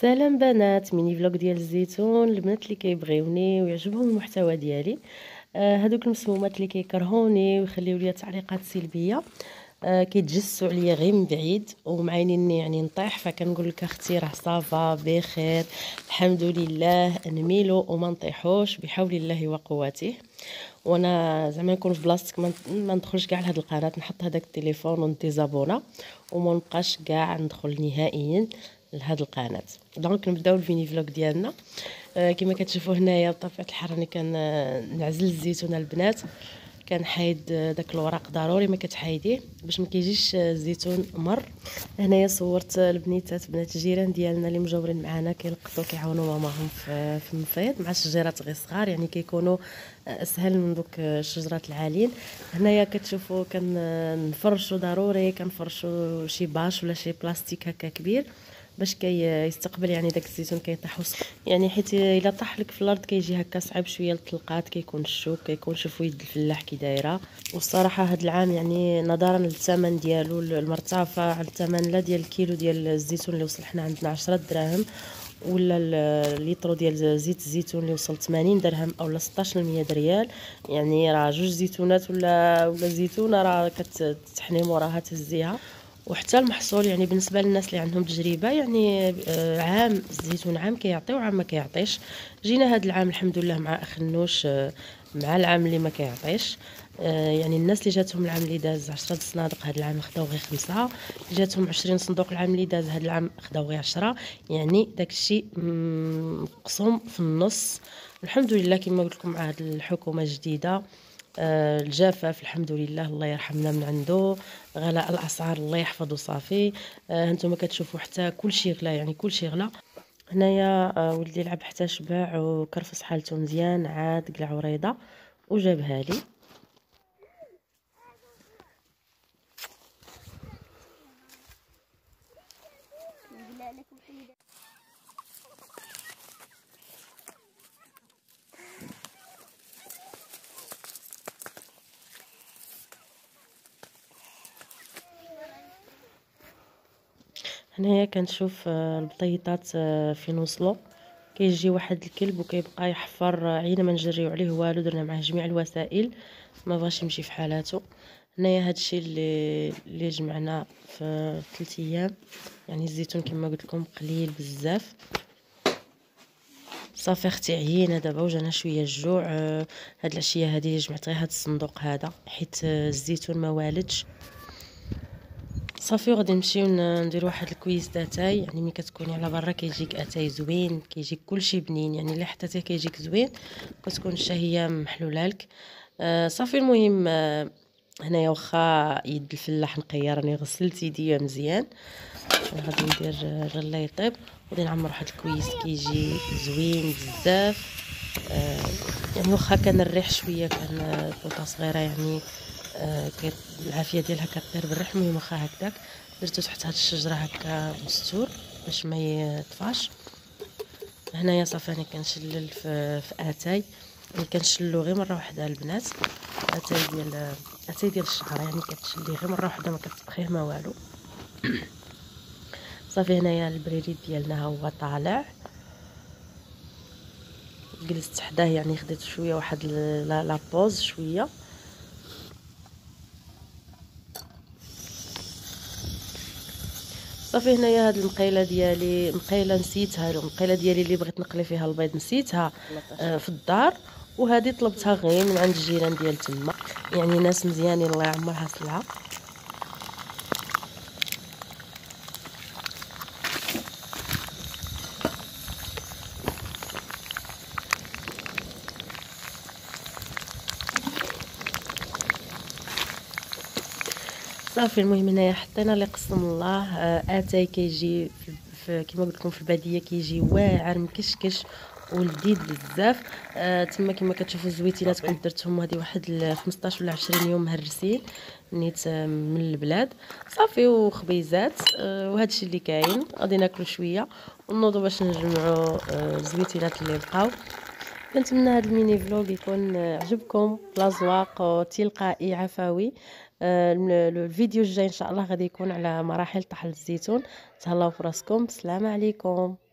سلام بنات، ميني فلوق ديال الزيتون. البنات اللي كيبغيوني ويعجبهم المحتوى ديالي، هذوك المسمومات اللي كيكرهوني ويخليو ليا تعليقات سلبيه، كيتجسوا عليا غير من بعيد ومعينيني يعني نطيح، فكنقول لك اختي راه صافا بخير الحمد لله، نميلو وما نطيحوش بحول الله وقوته. وانا زعما نكون في بلاصتك ما ندخلش كاع لهاد القناه، نحط هذاك التليفون ونديزابونا وما نبقاش كاع ندخل نهائيا لهاد القناه. دونك نبداو الفيني فلوق ديالنا. كما كتشوفوا هنايا بطبيعه الحال راني كنعزل الزيتونه. البنات كنحيد داك الوراق، ضروري ما كتحيديه باش ما كيجيش الزيتون مر. هنايا صورت البنيتات، بنات الجيران ديالنا اللي مجاورين معانا كيلقطوا كيعاونوا ماماهم في المفيض مع الشجيرات غير صغار، يعني كيكونوا اسهل من دوك الشجرات العاليين. هنايا كتشوفوا كنفرشوا، ضروري كنفرشوا شي باش ولا شي بلاستيك هكا كبير باش كيستقبل يعني داك الزيتون كيطيح يعني حيت الا طاح لك في الارض كيجي هكا صعيب شويه الطلقات، كيكون الشوك كيكون شوف يد الفلاح كي دايره. والصراحه هذا العام يعني نظرا للثمن ديالو المرتفع، على الثمن لا ديال الكيلو ديال الزيتون اللي وصل حنا عندنا 10 دراهم، ولا الليترو ديال زيت الزيتون اللي وصل 80 درهم اولا 16 ريال، يعني راه جوج زيتونات ولا زيتونه راه كتحني موراها تهزيها. وحتى المحصول يعني بالنسبه للناس اللي عندهم تجربه، يعني عام الزيتون عام كيعطي وعام ما كيعطيش. جينا هذا العام الحمد لله مع اخنوش، مع العام اللي ما كيعطيش. يعني الناس اللي جاتهم العام اللي داز 10 صنادق، هذا العام خداو غير 5. جاتهم 20 صندوق العام اللي داز، هذا العام خداو غير 10، يعني داكشي مقسوم في النص. الحمد لله كما قلت لكم مع هذه الحكومه الجديده، الجفاف الحمد لله الله يرحمنا من عنده، غلاء الاسعار الله يحفظه صافي. هانتوما كتشوفوا حتى كلشي غلا، يعني كلشي غلا. هنايا ولدي لعب حتى شبع وكرفس حالته مزيان، عاد قلع وريضه وجابها لي. هنايا كنشوف البطيطات فين وصلوا، كيجي واحد الكلب وكيبقى يحفر، عينا ما نجريو عليه والو، درنا معاه جميع الوسائل ما بغاش يمشي في حالاته. هنايا هادشي اللي جمعنا في 3 ايام، يعني الزيتون كما قلت لكم قليل بزاف. صافي اختي عيينا دابا وجانا شويه الجوع. هاد العشيه هذه جمعت غير هاد الصندوق هذا حيت الزيتون ما والدش. صافي غادي نمشيو ندير واحد الكويس داتاي، يعني ملي كتكوني على برا كيجيك اتاي زوين، كيجيك كلشي بنين، يعني اللي حطيتيه كيجيك زوين، كتكون الشهيه محلوله لك. صافي المهم هنايا واخا يد الفلاح نقيه راني غسلت يديا مزيان، غادي ندير غلا يطيب وغادي نعمر واحد الكويس كيجي زوين بزاف. يعني واخا كنريح شويه كان طوطه صغيره، يعني العافيه ديالها كطير بالريح. المهم واخا هكداك درتو تحت هاد الشجره هكا مستور باش ما يطفاش. هنايا صافي انا كنشلل في اتاي، يعني كنشلو غير مره واحده البنات، اتاي ديال الشعر، يعني كتشليه غير مره واحده ما كتطبخيه ما والو. صافي هنايا البريريد ديالنا هو طالع، جلست حداه يعني خديت شويه واحد لابوز شويه. صافي هنايا هاد المقيله ديالي، مقيله نسيتها، المقيله ديالي اللي بغيت نقلي فيها البيض نسيتها في الدار، وهذه طلبتها غير من عند الجيران ديال تما، يعني ناس مزيانين الله يعمرها صلعه. صافي المهم هنايا حطينا اللي قسم الله. اتاي كيجي كما قلت لكم في الباديه كيجي واعر مكشكش ولذيذ بزاف. تما كما كتشوفوا الزويتينات كنت درتهم هذه واحد 15 ولا 20 يوم مهرسين نيت من البلاد. صافي وخبيزات وهذا الشيء اللي كاين. غادي ناكلوا شويه ونوضوا باش نجمعوا الزويتينات اللي بقاو. كنتمنى هذا الميني فلوغ يكون عجبكم، بلاذواق تلقائي عفوي. الفيديو الجاي ان شاء الله غادي يكون على مراحل طحن الزيتون. تهلاو فراسكم، السلام عليكم.